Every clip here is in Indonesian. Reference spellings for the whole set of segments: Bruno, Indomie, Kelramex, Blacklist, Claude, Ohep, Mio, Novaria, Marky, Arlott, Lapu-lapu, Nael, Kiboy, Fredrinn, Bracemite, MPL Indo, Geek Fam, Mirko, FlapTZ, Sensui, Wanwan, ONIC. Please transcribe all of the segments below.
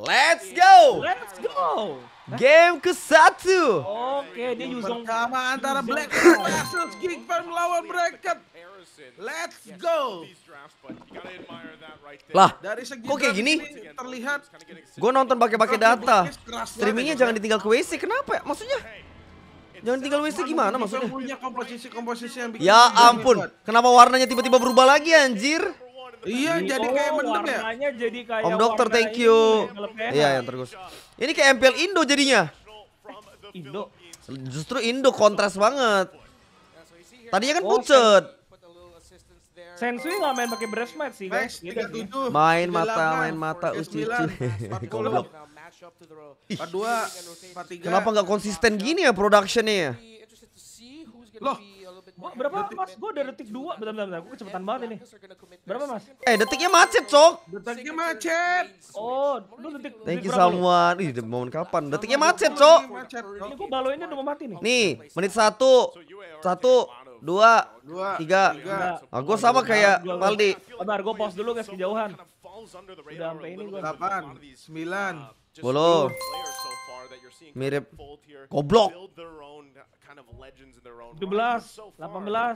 Let's go. Let's go. Game ke-1. Oke, dia usung sama antara Blacklist versus Geek Fam lawan bracket. Let's go. Lah, kok kayak gini? Terlihat gue nonton pakai data. Streamingnya jangan ditinggal ke WC, kenapa ya? Maksudnya? Jangan tinggal WC gimana maksudnya? Punya komposisi yang bikin. Ya ampun, kenapa warnanya tiba-tiba berubah lagi anjir? Iya, jadi kayak mendem ya. Jadi kayak Om Dokter, thank you. Iya, yang tergus. Ini kayak MPL Indo jadinya. Indo. Justru Indo kontras banget. Tadinya kan pucet. Sensui nggak main pakai brush mat sih, guys. Main mata uci. Goblok. 42, 43. Kenapa nggak konsisten gini ya productionnya? Loh, berapa mas? Gue udah detik 2, bentar, gue kecepatan banget ini. Berapa mas? Detiknya macet, Cok. Detiknya macet. Oh, lu detik. Thank you someone. Ih, momen kapan? Detiknya macet, Cok. Ini gue baloinnya udah mau mati nih. Nih, menit 1, 2, 3. Ah, gue sama kayak Maldi. Bentar, gue pause dulu guys, kejauhan. Udah sampai ini gue. 8, 9, 10. Mirip goblok. 17, 18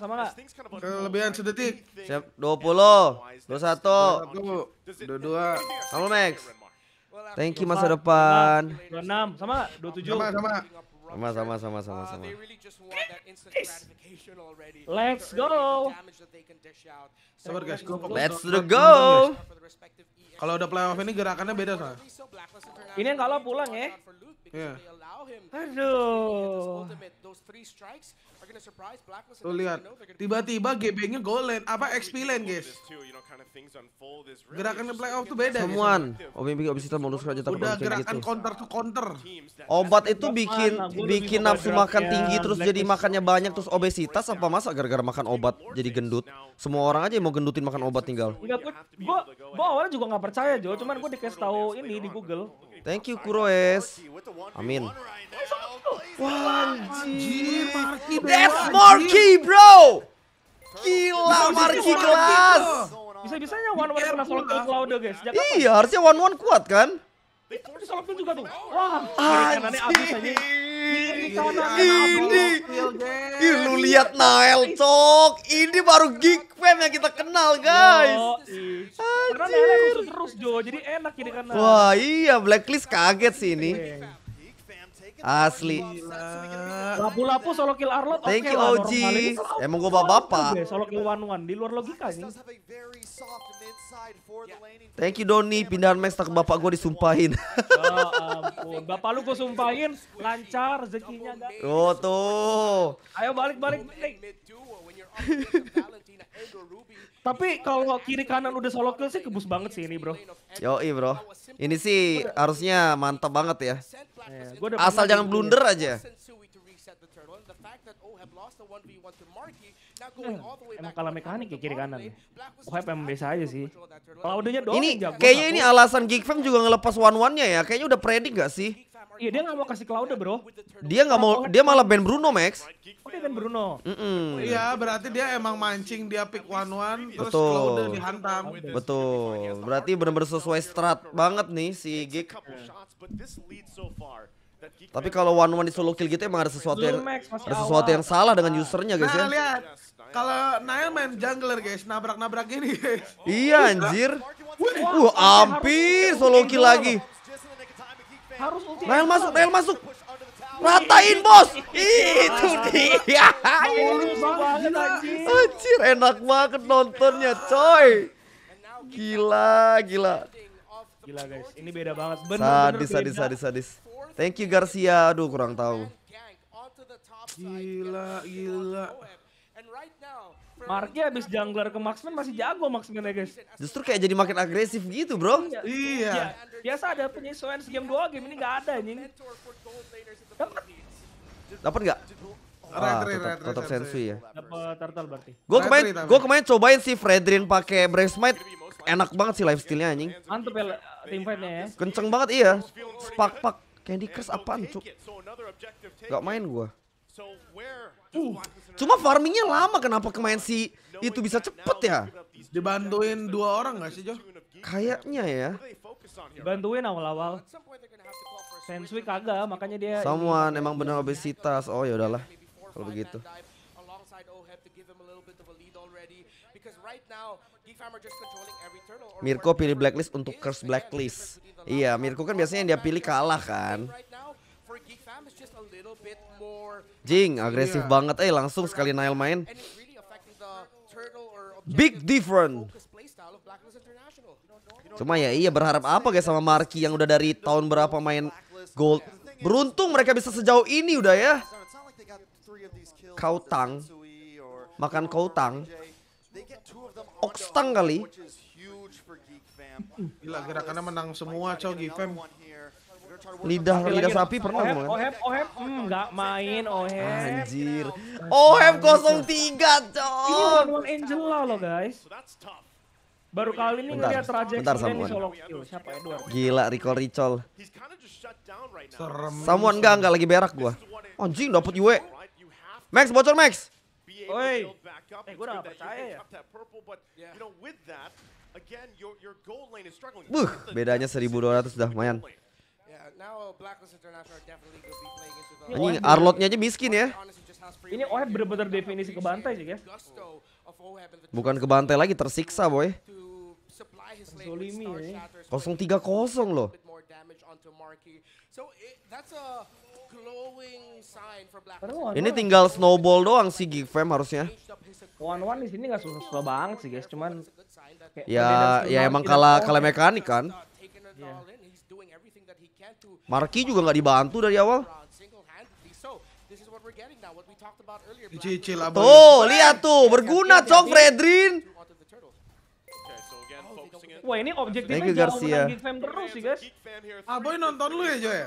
sama enggak? Kelebihan sedetik. Siap, 20, 21, 22. Kelramex. Thank you masa depan. 26 sama 27. Sama. Let's go. Sabar guys, let's go. Kalau udah playoff ini gerakannya beda soalnya. Ini yang kalah pulang ya. Yeah. Aduh. Tuh lihat, tiba-tiba GB-nya goal lane, apa XP lane guys. Gerakannya playoff tuh beda. Semuan. Udah gerakan counter to counter. Obat itu bikin nafsu makan tinggi terus jadi makannya banyak terus obesitas apa masa gara-gara makan obat jadi gendut. Semua orang aja yang mau gendutin makan obat tinggal. Gue awalnya juga nggak percaya Jo, cuman gue dikasih tahu ini di Google. Thank you Kuroes. Amin. Anjir, Marky. That's Marky, bro. Gila Marky kelas. Bisa-bisanya Wanwan kena solo kill Claude guys. Iya, harusnya Wanwan kuat kan? Itu solo kill juga tuh. Wah, kanannya abis aja. Ini lu lihat Nael, Cok. Ini baru Geek Fam yang kita kenal, guys. Karena Nael terus Jo, jadi enak ini karena. Wah, iya Blacklist kaget sih ini. Asli. Lapu-lapu solo kill Arlott. Thank you OG. Emang gue bapak-bapak. Solo kill Wanwan di luar logika nih. Thank you Doni, pindahan Max tak bapak gue disumpahin. Ya ampun, bapak lu gue sumpahin lancar rezekinya. Oh tuh. Ayo balik. Tapi kalau kiri kanan udah solo kill sih kebus banget sih ini bro. Yoi bro, ini sih harusnya mantap banget ya. Asal jangan blunder aja. Emang kalah mekanik ya kiri kanan. Ohep emang biasa aja sih. Ini kayaknya ini alasan Geek Fam juga ngelepas Wanwannya ya. Kayaknya udah predik gak sih? Iya, dia nggak mau kasih Claude bro. Dia nggak mau, dia malah ban Bruno Max. Oh, dia ban Bruno. Iya, berarti dia emang mancing, dia pick Wanwan terus Claude dihantam. Betul. Berarti benar-benar sesuai strat banget nih si Geek. Tapi kalau Wanwan di solo kill gitu emang ada sesuatu yang salah dengan usernya guys ya. Lihat. Kalau Nael main jungler guys, nabrak-nabrak gini guys. Iya anjir. Hampir solo kill lagi. Nael masuk. Ratain bos. Itu dia. Anjir, enak banget nontonnya coy. Gila. Gila guys, ini beda banget. Sadis. Thank you Garcia. Aduh, kurang tahu. Gila. Marky abis jungler ke Maxman masih jago Maxman ya guys. Justru kayak jadi makin agresif gitu bro. Iya. Biasa ada penyesuaian game 2 game ini nggak ada nih. Dapat nggak? Tetap Sensui ya. Dapat turtle berarti. Gue kemarin cobain si Fredrinn pakai Bracemite. Enak banget sih lifestyle-nya anjing. Mantep ya team fight-nya ya. Kenceng banget iya. Sepak-pak Candy Crush apaan cuk. Gak main gua. Cuma farmingnya lama, kenapa kemain si itu bisa cepet ya? Dibantuin 2 orang gak sih Jo? Kayaknya ya. bantuin awal-awal. Sensui kagak, makanya dia. Someone emang bener obesitas. Oh ya udahlah kalau begitu. Mirko pilih Blacklist untuk curse Blacklist. Iya, Mirko kan biasanya yang dia pilih kalah kan. Jing, agresif banget. Langsung sekali Nael main. Big difference. Cuma ya iya berharap apa guys sama Marky yang udah dari tahun berapa main gold. Beruntung mereka bisa sejauh ini udah ya. Kautang. Makan kautang. Okstang kali. Gila gerakannya menang semua coy Geek Fam. Lidah sapi pernah ngomong. Ohep enggak main Ohep. Anjir. Ohep 03 coy. Ini Wanwan Angela loh guys. Baru kali ini ngeliat trajektori di solo kill. Siapa Edward? Gila recall. Samuan enggak lagi berak gua. Anjing dapet UE. Max bocor Max. Oi. Gua udah percaya ya. Bedanya 1200 dah lumayan. Anjing Arlottnya aja miskin ya. Ini Ohep bener-bener definisi ke bantai sih guys. Bukan ke bantai lagi, tersiksa boy. 0-3-0 loh. Ini tinggal snowball doang sih Geek Fam harusnya. Wanwan di sini nggak susah banget sih guys, cuman ya emang kalah mekanik kan. Marky juga nggak dibantu dari awal. Tuh, lihat tuh, berguna cok Fredrinn. Wah, ini objektifnya jauh menang Geek Fam terus sih guys. Aboy nonton lu ya Joy?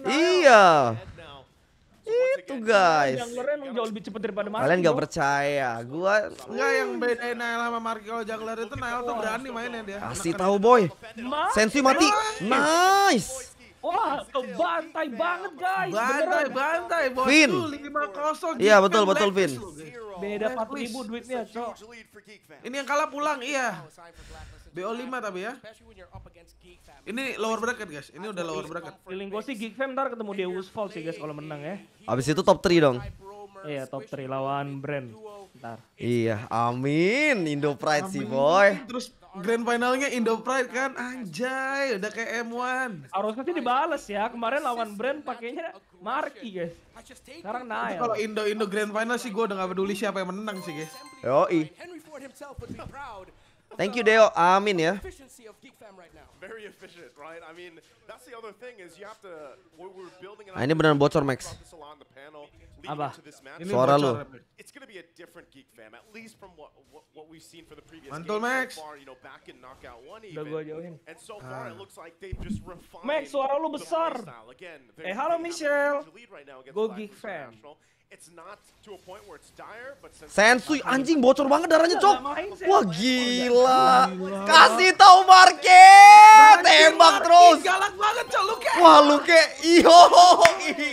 Iya. Itu guys. Junglernya emang jauh lebih cepet daripada Marky. Kalian gak percaya, gua enggak yang bedain Nael sama Marky kalau jungler itu Nael tuh berani mainnya dia. Kasih tahu boy. Sensui mati. Nice. Wah, kebantai banget guys. Bantai boy. Vin. Iya betul Vin. Beda 4.000 duitnya, cok. Ini yang kalah pulang, iya. BO5 tapi ya. Ini lower bracket guys. Ini udah lower bracket. Feeling gue sih Geek Fam ntar ketemu Deus Falls sih guys kalau menang ya. Habis itu top 3 dong. Iya, top 3 lawan brand. Ntar. Iya, amin. Indo Pride sih boy. Terus grand finalnya Indo Pride kan, anjay udah kayak M1. Harusnya sih dibales ya, kemarin lawan brand pakainya Marky guys. Sekarang Nael. Kalau Indo grand final sih gue udah gak peduli siapa yang menang sih guys. Yoi. Thank you Deo, amin ya. Nah ini beneran bocor Max. Apa? Suara lu. Mantul Max. Udah gua jauhin. Max suara lu besar. Halo Michelle. Go Geek Fam. Sensui anjing bocor banget darahnya cok. Wah gila. Kasih tahu market. Tembak terus. Galak banget cok Luke. Wah Luke. Iyo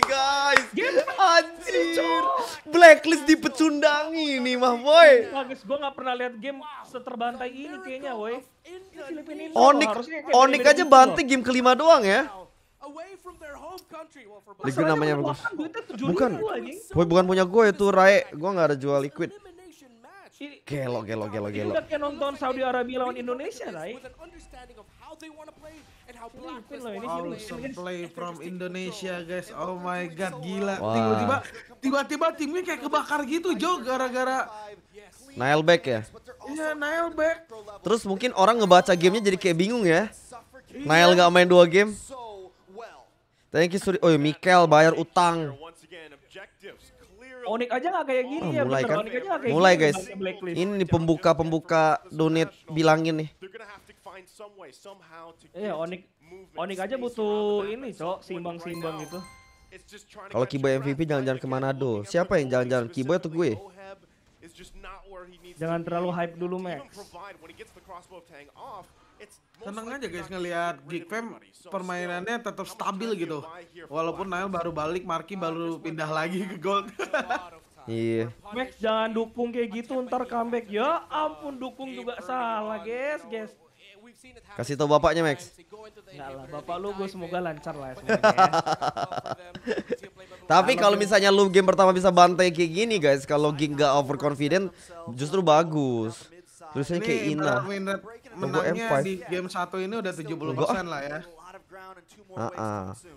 guys. Anjir. Blacklist dipecundangi nih mah boy. Bagus gua enggak pernah lihat game seterbantai ini kayaknya boy. ONIC aja bantai game kelima doang ya. Liquid namanya bagus. Bukan punya gue itu Rae. Gue nggak ada jual liquid. Gelo. Udah kayak nonton Saudi Arabia lawan Indonesia Rae. Awesome play from Indonesia guys. Oh my god gila. Tiba-tiba timnya kayak kebakar gitu Jo gara-gara Nael back ya. Iya Nael back. Terus mungkin orang ngebaca gamenya jadi kayak bingung ya. Nael nggak main 2 game. Thank you Suri. Oh, Mikel bayar utang. ONIC aja gak kayak gini ya. Mulai kan? Mulai guys. Ini nih pembuka donate bilangin nih. Iya ONIC aja butuh ini cok, seimbang gitu. Kalau Kiboy MVP jalan-jalan ke Manado. Siapa yang jalan-jalan? Kiboy atau gue? Jangan terlalu hype dulu Max. Seneng aja guys ngelihat Geek Fam permainannya tetap stabil gitu. Walaupun Nael baru balik, Marky baru pindah lagi ke gold. Iya. Max jangan dukung kayak gitu ntar comeback ya. Ampun dukung juga salah guys. Kasih tau bapaknya, Max. Enggak lah, bapak lu gue semoga lancar lah ya semuanya. Tapi kalau misalnya lu game pertama bisa bantai kayak gini, guys, kalau Geek gak overconfident justru bagus. Terusnya kayak Ina. Menangnya di game 1 ini udah 70% lah ya.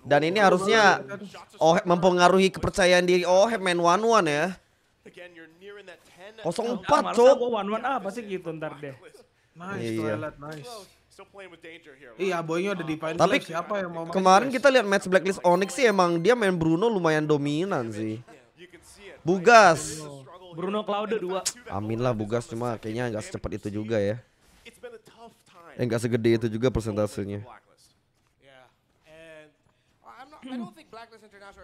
Dan ini harusnya Ohep mempengaruhi kepercayaan diri Ohep main Wanwan ya. 04 cok. Wanwan apa sih gitu ntar deh. Nice, toilet, nice. Iya, boynya udah di final. Tapi siapa yang mau kemarin kita lihat match Blacklist ONIC sih emang dia main Bruno lumayan dominan sih. Bugas. Bruno Claude 2. Amin lah Bugas, cuma kayaknya nggak secepat itu juga ya. Enggak segede itu juga persentasenya.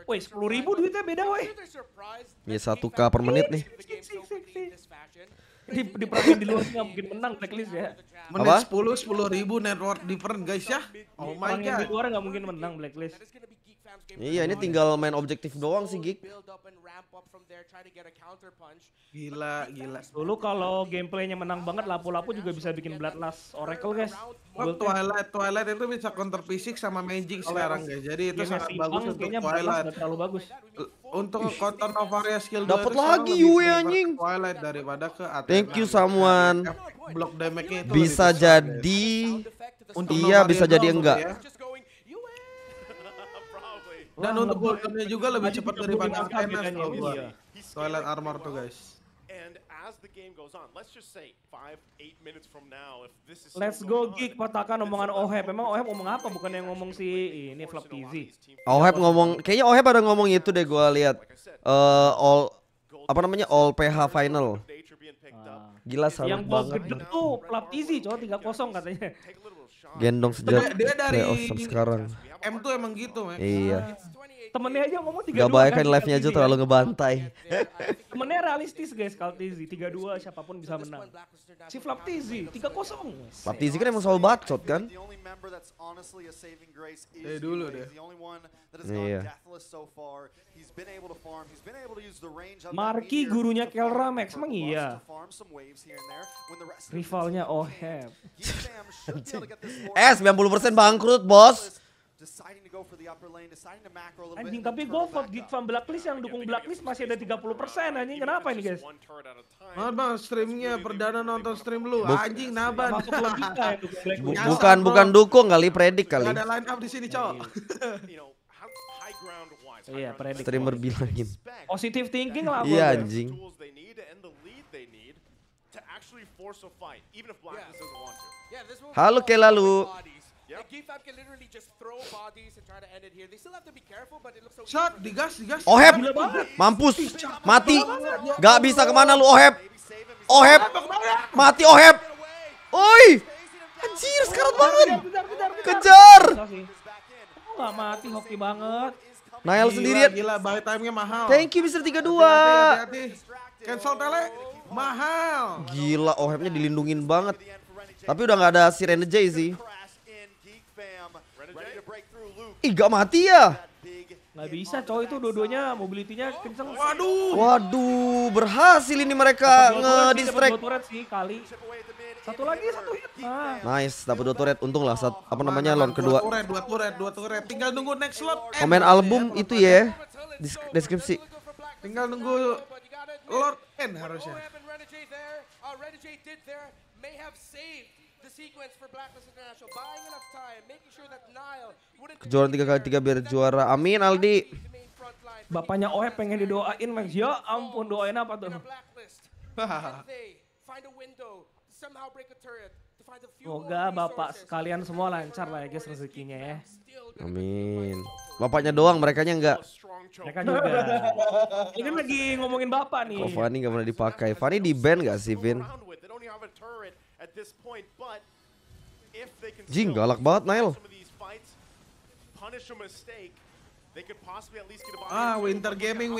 Woi, 10.000 duitnya beda woi. Ya 1K per menit nih. Diperangin di luar nggak mungkin menang Blacklist ya. Menit 10.000 network different guys ya. Oh my god. Di luar nggak mungkin menang Blacklist. Iya ini tinggal main objektif doang sih Geek. Gila, gila. Dulu kalau gameplaynya menang banget Lapu-lapu juga bisa bikin Blacklist Oracle guys. Twilight itu bisa counter fisik sama magic sekarang guys. Jadi itu sangat bagus untuk Twilight. Terlalu bagus. Untuk counter Novaria skill 2 dapat lagi UE anjing. Twilight daripada ke atas. Thank you someone. Block damage-nya itu bisa jadi iya bisa jadi enggak. Dan untuk goldennya juga lebih cepat daripada AMS kalau gua. Toilet armor tuh guys. Let's go Geek, patahkan omongan Ohep. Emang Ohep ngomong apa? Bukan yang ngomong si ini FlapTZ. Ohep ngomong, kayaknya Ohep ada ngomong itu deh gua lihat. All PH final. Gila salut yang banget. Yang gede tuh FlapTZ coy 3-0 katanya. Gendong sejak playoff sekarang. M2 emang gitu, Max. Iya. Temennya aja ngomong 3-2. Gak baik kan live-nya aja terlalu ngebantai. Temennya realistis guys, kalau FlapTZ 3-2 siapapun bisa menang. Si FlapTZ 3-0. FlapTZ kan emang soal bacot kan? Dari dulu deh. Iya. Marky gurunya Kelramex, emang iya. Rivalnya Ohep. Eh 90% bangkrut bos. Anjing tapi gue vote Geek Fam Blacklist yang dukung Blacklist masih ada 30% anjing kenapa ini guys? Bang streamnya perdana nonton stream lu anjing naban. Bukan dukung kali predik kali. Ada line up di sini cowok. Iya predik. Streamer bilangin. Positive thinking lah. Iya anjing. Halo Kelalu. Shot, digas. Ohep, mampus, mati, gak bisa kemana lu Ohep, mati Ohep, oi, anjir sekarat banget, kejar, gak mati hoki banget, Nael sendirian, gila buy timenya mahal, thank you Mr. 32, cancel tele, mahal, gila Ohepnya dilindungin banget, tapi udah gak ada Sirene J sih. Ih gak mati ya? Gak bisa coy itu dua-duanya mobility-nya kenceng. Waduh berhasil ini mereka nge-distract. Satu lagi satu hit. Nice dapat 2 turret untung lah apa namanya lawan kedua. 2 turret tinggal nunggu next slot. Komen album itu ya deskripsi. Tinggal nunggu Lord N harusnya. Kejuaraan 3x3 biar juara. Amin Aldi. Bapaknya Ohep pengen didoain Max. Ya ampun doain apa tuh? Semoga bapak sekalian semua lancar lah ya guys rezekinya ya. Amin. Bapaknya doang merekanya enggak. Mereka juga. Ini lagi ngomongin bapak nih. Kok Fanny gak pernah dipakai. Fanny di ban gak sih Vin? Jing galak banget Nael. Ah winter gaming.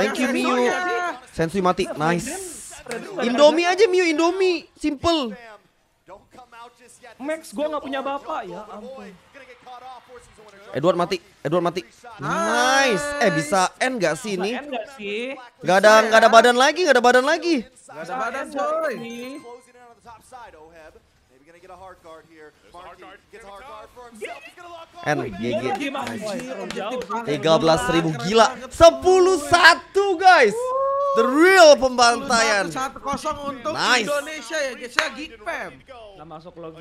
Thank you Mio. Sensui mati, nice. Indomie aja Mio, Indomie, simple. Max gua nggak punya bapak ya ampun. Edward mati. Nice. Bisa end gak sih ini? Gak ada badan lagi, coy. 13.000 gila. 10-1 guys. The real pembantaian. 1-0 untuk Indonesia ya guys ya, Geek Fam. Nah, masuk log.